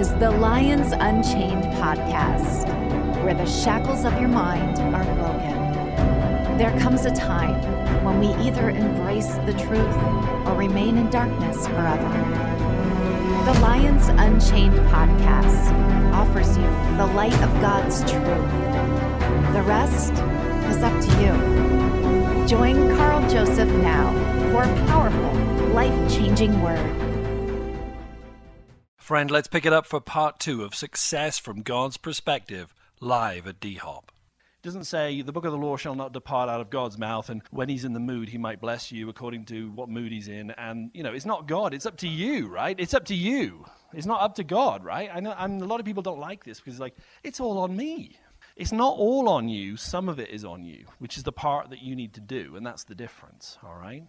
is the Lion's Unchained Podcast, where the shackles of your mind are broken. There comes a time when we either embrace the truth or remain in darkness forever. The Lion's Unchained Podcast offers you the light of God's truth. The rest is up to you. Join Carl Joseph now for a powerful, life-changing word. Friend, let's pick it up for part 2 of Success from God's Perspective, live at DHOP. It doesn't say the book of the law shall not depart out of God's mouth, and when he's in the mood, he might bless you according to what mood he's in. And, you know, it's not God. It's up to you, right? It's up to you. It's not up to God, right? I know a lot of people don't like this because, like, it's all on me. It's not all on you. Some of it is on you, which is the part that you need to do, and that's the difference, all right?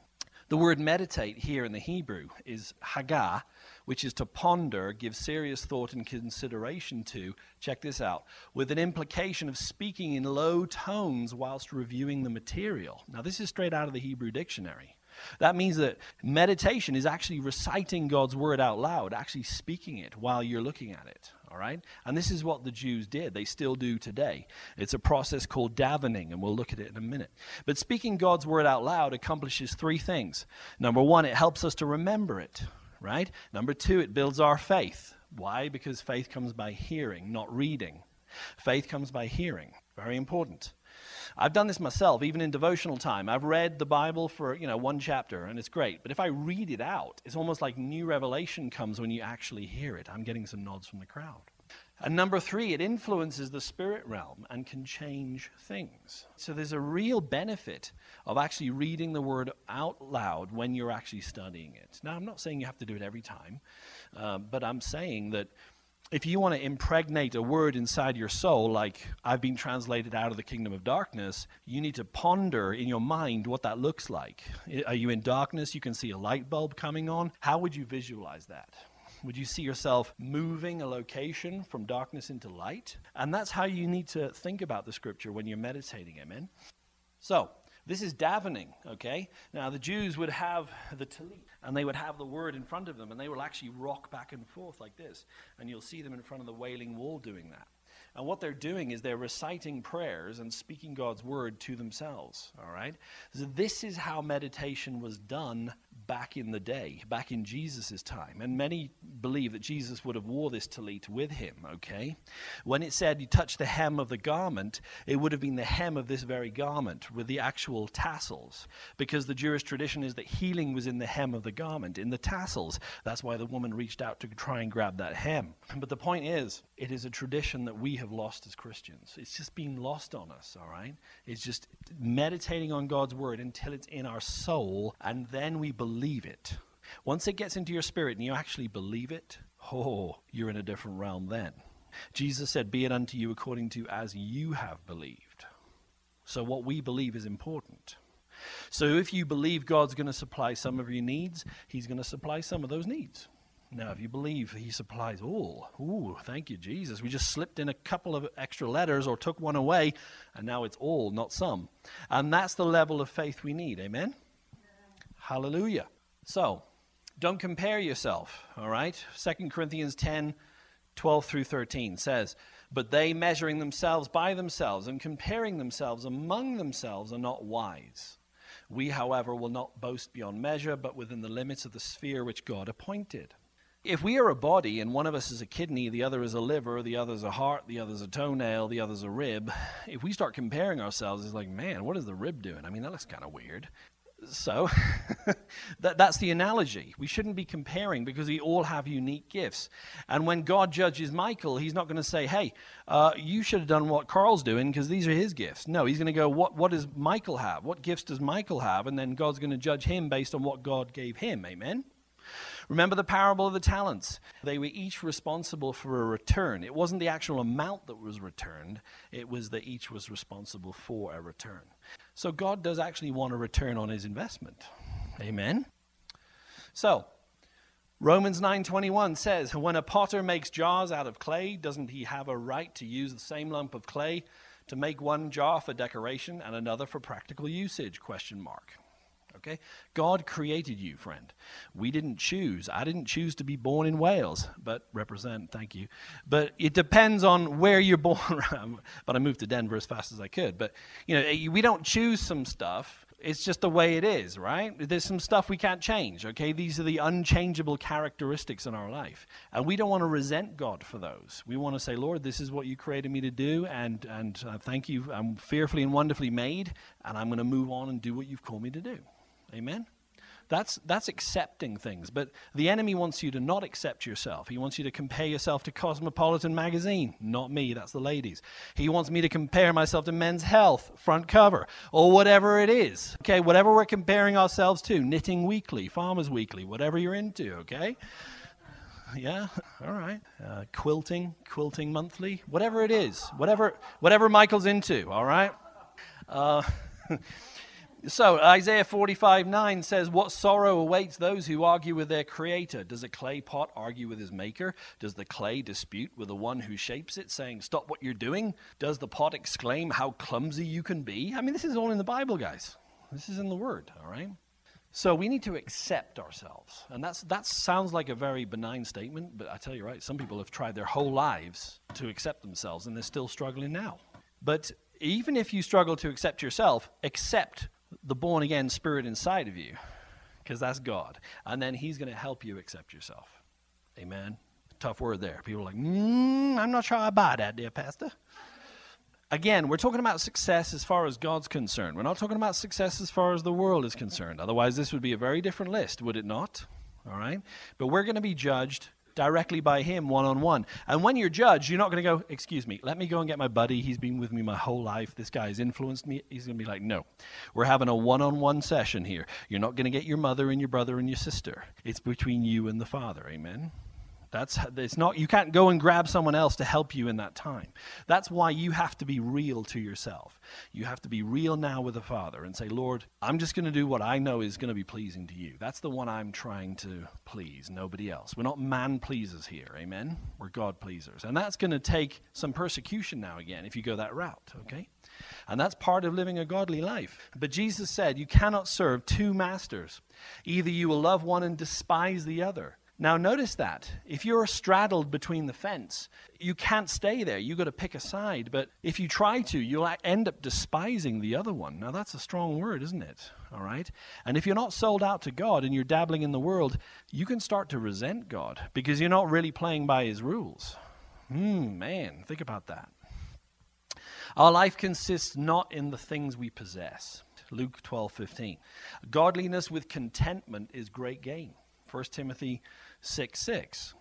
The word meditate here in the Hebrew is hagah, which is to ponder, give serious thought and consideration to, check this out, with an implication of speaking in low tones whilst reviewing the material. Now, this is straight out of the Hebrew dictionary. That means that meditation is actually reciting God's word out loud, actually speaking it while you're looking at it, all right? And this is what the Jews did. They still do today. It's a process called davening, and we'll look at it in a minute. But speaking God's word out loud accomplishes three things. Number one, it helps us to remember it, right? Number two, it builds our faith. Why? Because faith comes by hearing, not reading. Faith comes by hearing. Very important. I've done this myself, even in devotional time. I've read the Bible for, one chapter, and it's great. But if I read it out, it's almost like new revelation comes when you actually hear it. I'm getting some nods from the crowd. And number three, it influences the spirit realm and can change things. So there's a real benefit of actually reading the word out loud when you're actually studying it. Now, I'm not saying you have to do it every time, but I'm saying that if you want to impregnate a word inside your soul, like I've been translated out of the kingdom of darkness, you need to ponder in your mind what that looks like. Are you in darkness? You can see a light bulb coming on. How would you visualize that? Would you see yourself moving a location from darkness into light? And that's how you need to think about the scripture when you're meditating, amen? So, this is davening, okay? Now, the Jews would have the talit, and they would have the word in front of them, and they will actually rock back and forth like this. And you'll see them in front of the Wailing Wall doing that. And what they're doing is they're reciting prayers and speaking God's word to themselves, all right? So this is how meditation was done back in the day, back in Jesus' time. And many believe that Jesus would have wore this talit with him, okay? When it said you touch the hem of the garment, it would have been the hem of this very garment with the actual tassels, because the Jewish tradition is that healing was in the hem of the garment, in the tassels. That's why the woman reached out to try and grab that hem. But the point is, it is a tradition that we have lost as Christians. It's just been lost on us, all right? It's just meditating on God's word until it's in our soul, and then we believe it. Once it gets into your spirit and you actually believe it, oh, you're in a different realm then. Jesus said, be it unto you according to as you have believed. So what we believe is important. So if you believe God's going to supply some of your needs, he's going to supply some of those needs. Now, if you believe he supplies all, ooh, thank you, Jesus. We just slipped in a couple of extra letters or took one away, and now it's all, not some. And that's the level of faith we need, amen? Hallelujah. So, don't compare yourself, all right? 2 Corinthians 10, 12 through 13 says, but they measuring themselves by themselves and comparing themselves among themselves are not wise. We, however, will not boast beyond measure, but within the limits of the sphere which God appointed. If we are a body and one of us is a kidney, the other is a liver, the other is a heart, the other is a toenail, the other is a rib, if we start comparing ourselves, it's like, man, what is the rib doing? I mean, that looks kind of weird. So that's the analogy. We shouldn't be comparing because we all have unique gifts. And when God judges Michael, he's not going to say, hey, you should have done what Carl's doing because these are his gifts. No, he's going to go, what does Michael have? What gifts does Michael have? And then God's going to judge him based on what God gave him. Amen? Remember the parable of the talents. They were each responsible for a return. It wasn't the actual amount that was returned. It was that each was responsible for a return. So God does actually want a return on his investment. Amen? So, Romans 9:21 says, when a potter makes jars out of clay, doesn't he have a right to use the same lump of clay to make one jar for decoration and another for practical usage? Okay? God created you, friend. We didn't choose. I didn't choose to be born in Wales, but represent, thank you. But it depends on where you're born. But I moved to Denver as fast as I could. But, you know, we don't choose some stuff. It's just the way it is, right? There's some stuff we can't change, okay? These are the unchangeable characteristics in our life. And we don't want to resent God for those. We want to say, Lord, this is what you created me to do, and thank you. I'm fearfully and wonderfully made, and I'm going to move on and do what you've called me to do. Amen? That's accepting things. But the enemy wants you to not accept yourself. He wants you to compare yourself to Cosmopolitan magazine. Not me, that's the ladies. He wants me to compare myself to Men's Health, front cover, or whatever it is. Okay, whatever we're comparing ourselves to, Knitting Weekly, Farmers Weekly, whatever you're into, okay? Yeah, all right. Quilting Monthly, whatever it is, whatever Michael's into, all right? So Isaiah 45:9 says, what sorrow awaits those who argue with their creator? Does a clay pot argue with his maker? Does the clay dispute with the one who shapes it, saying, stop what you're doing? Does the pot exclaim how clumsy you can be? I mean, this is all in the Bible, guys. This is in the Word, all right? So we need to accept ourselves. And that sounds like a very benign statement, but I tell you right, some people have tried their whole lives to accept themselves, and they're still struggling now. But even if you struggle to accept yourself, accept the born-again spirit inside of you, because that's God. And then he's going to help you accept yourself. Amen? Tough word there. People are like, I'm not sure I buy that, dear pastor. Again, we're talking about success as far as God's concerned. We're not talking about success as far as the world is concerned. Otherwise, this would be a very different list, would it not? All right? But we're going to be judged directly by him, one-on-one. And when you're judged, you're not going to go, excuse me, let me go and get my buddy. He's been with me my whole life. This guy has influenced me. He's going to be like, no, we're having a one-on-one session here. You're not going to get your mother and your brother and your sister. It's between you and the Father. Amen. It's not, you can't go and grab someone else to help you in that time. That's why you have to be real to yourself. You have to be real now with the Father and say, Lord, I'm just going to do what I know is going to be pleasing to you. That's the one I'm trying to please, nobody else. We're not man pleasers here, amen? We're God pleasers. And that's going to take some persecution now again if you go that route, okay? And that's part of living a godly life. But Jesus said, you cannot serve two masters. Either you will love one and despise the other. Now, notice that. If you're straddled between the fence, you can't stay there. You've got to pick a side. But if you try to, you'll end up despising the other one. Now, that's a strong word, isn't it? All right? And if you're not sold out to God and you're dabbling in the world, you can start to resent God because you're not really playing by his rules. Man, think about that. Our life consists not in the things we possess. Luke 12:15. Godliness with contentment is great gain. 1 Timothy 6:6.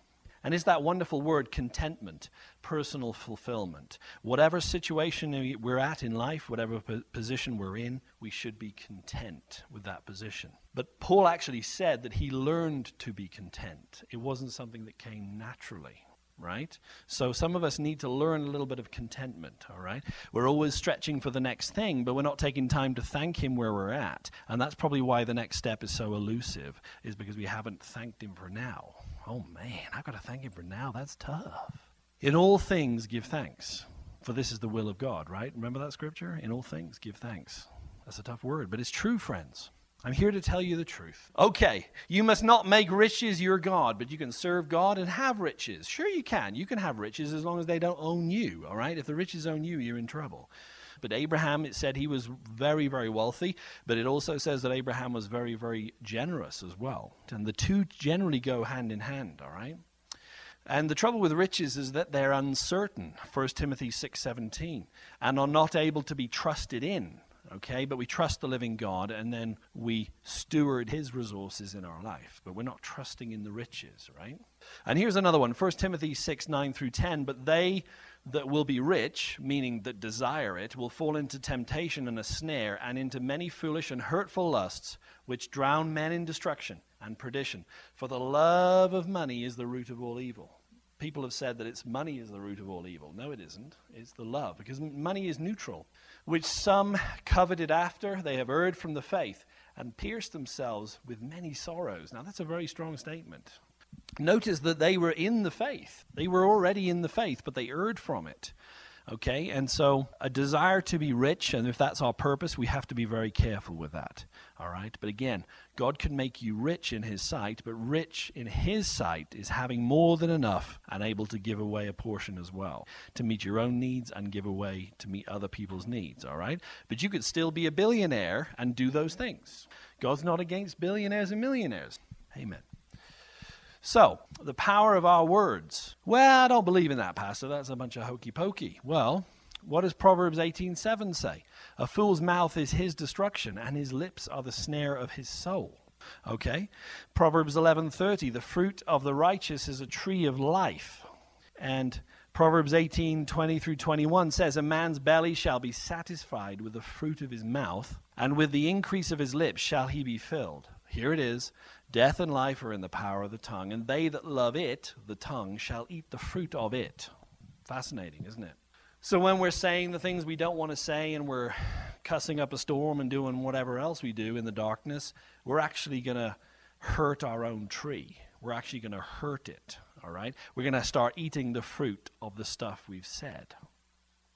And it's that wonderful word, contentment, personal fulfillment. Whatever situation we're at in life, whatever position we're in, we should be content with that position. But Paul actually said that he learned to be content. It wasn't something that came naturally, right? So some of us need to learn a little bit of contentment, all right? We're always stretching for the next thing, but we're not taking time to thank him where we're at. And that's probably why the next step is so elusive, is because we haven't thanked him for now. Oh man, I've got to thank him for now. That's tough. In all things, give thanks, for this is the will of God, right? Remember that scripture? In all things, give thanks. That's a tough word, but it's true, friends. I'm here to tell you the truth. Okay, you must not make riches your God, but you can serve God and have riches. Sure you can. You can have riches as long as they don't own you, all right? If the riches own you, you're in trouble. But Abraham, it said he was very, very wealthy, but it also says that Abraham was very, very generous as well. And the two generally go hand in hand, all right? And the trouble with riches is that they're uncertain, 1 Timothy 6:17, and are not able to be trusted in. Okay, but we trust the living God, and then we steward his resources in our life. But we're not trusting in the riches, right? And here's another one, 1 Timothy 6:9-10. But they that will be rich, meaning that desire it, will fall into temptation and a snare, and into many foolish and hurtful lusts, which drown men in destruction and perdition. For the love of money is the root of all evil. People have said that it's money is the root of all evil. No, it isn't. It's the love, because money is neutral, which some coveted after they have erred from the faith and pierced themselves with many sorrows. Now, that's a very strong statement. Notice that they were in the faith. They were already in the faith, but they erred from it. Okay, and so a desire to be rich, and if that's our purpose, we have to be very careful with that, all right? But again, God can make you rich in his sight, but rich in his sight is having more than enough and able to give away a portion as well, to meet your own needs and give away to meet other people's needs, all right? But you could still be a billionaire and do those things. God's not against billionaires and millionaires. Amen. So, the power of our words. Well, I don't believe in that, Pastor. That's a bunch of hokey-pokey. Well, what does Proverbs 18:7 say? A fool's mouth is his destruction, and his lips are the snare of his soul. Okay? Proverbs 11:30, the fruit of the righteous is a tree of life. And Proverbs 18:20-21 says, a man's belly shall be satisfied with the fruit of his mouth, and with the increase of his lips shall he be filled. Here it is. Death and life are in the power of the tongue, and they that love it, the tongue, shall eat the fruit of it. Fascinating, isn't it? So when we're saying the things we don't want to say and we're cussing up a storm and doing whatever else we do in the darkness, we're actually going to hurt our own tree. We're actually going to hurt it, all right? We're going to start eating the fruit of the stuff we've said.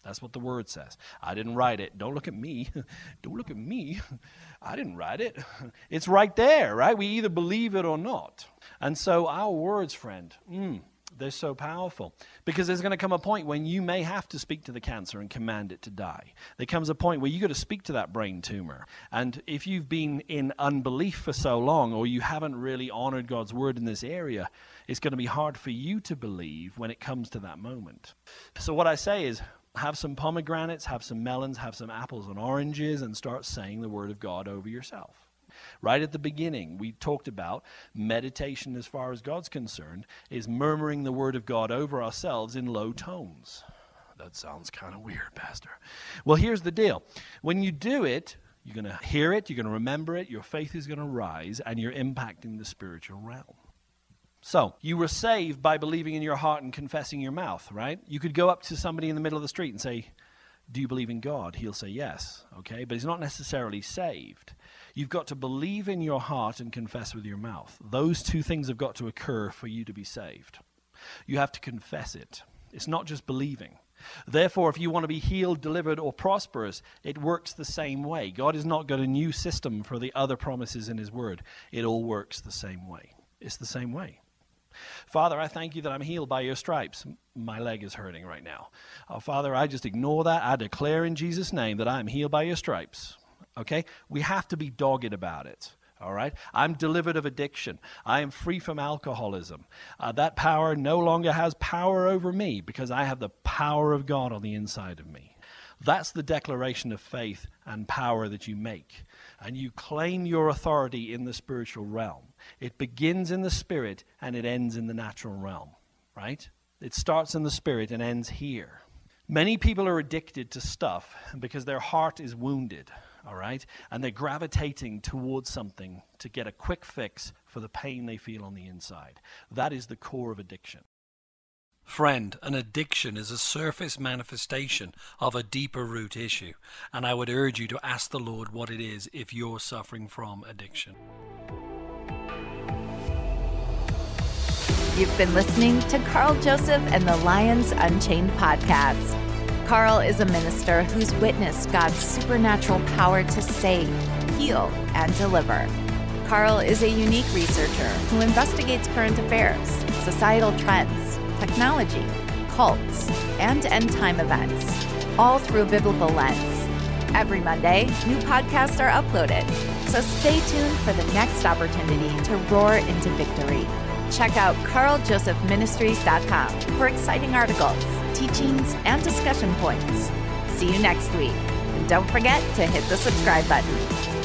That's what the word says. I didn't write it. Don't look at me. Don't look at me. I didn't write it. It's right there, right? We either believe it or not. And so our words, friend, they're so powerful. Because there's going to come a point when you may have to speak to the cancer and command it to die. There comes a point where you've got to speak to that brain tumor. And if you've been in unbelief for so long, or you haven't really honored God's word in this area, it's going to be hard for you to believe when it comes to that moment. So what I say is, have some pomegranates, have some melons, have some apples and oranges, and start saying the word of God over yourself. Right at the beginning, we talked about meditation, as far as God's concerned, is murmuring the word of God over ourselves in low tones. That sounds kind of weird, Pastor. Well, here's the deal. When you do it, you're going to hear it, you're going to remember it, your faith is going to rise, and you're impacting the spiritual realm. So, you were saved by believing in your heart and confessing your mouth, right? You could go up to somebody in the middle of the street and say, do you believe in God? He'll say yes, okay? But he's not necessarily saved. You've got to believe in your heart and confess with your mouth. Those two things have got to occur for you to be saved. You have to confess it. It's not just believing. Therefore, if you want to be healed, delivered, or prosperous, it works the same way. God has not got a new system for the other promises in his word. It all works the same way. It's the same way. Father, I thank you that I'm healed by your stripes. My leg is hurting right now. Oh, Father, I just ignore that. I declare in Jesus' name that I am healed by your stripes. Okay? We have to be dogged about it. All right? I'm delivered of addiction. I am free from alcoholism. That power no longer has power over me because I have the power of God on the inside of me. That's the declaration of faith and power that you make. And you claim your authority in the spiritual realm. It begins in the spirit and it ends in the natural realm, right? It starts in the spirit and ends here. Many people are addicted to stuff because their heart is wounded, all right? And they're gravitating towards something to get a quick fix for the pain they feel on the inside. That is the core of addiction. Friend, an addiction is a surface manifestation of a deeper root issue, and I would urge you to ask the Lord what it is if you're suffering from addiction. You've been listening to Carl Joseph and the Lion's Unchained podcast. Carl is a minister who's witnessed God's supernatural power to save, heal, and deliver. Carl is a unique researcher who investigates current affairs, societal trends, technology, cults, and end-time events, all through a biblical lens. Every Monday, new podcasts are uploaded, so stay tuned for the next opportunity to roar into victory. Check out CarlJosephMinistries.com for exciting articles, teachings, and discussion points. See you next week. And don't forget to hit the subscribe button.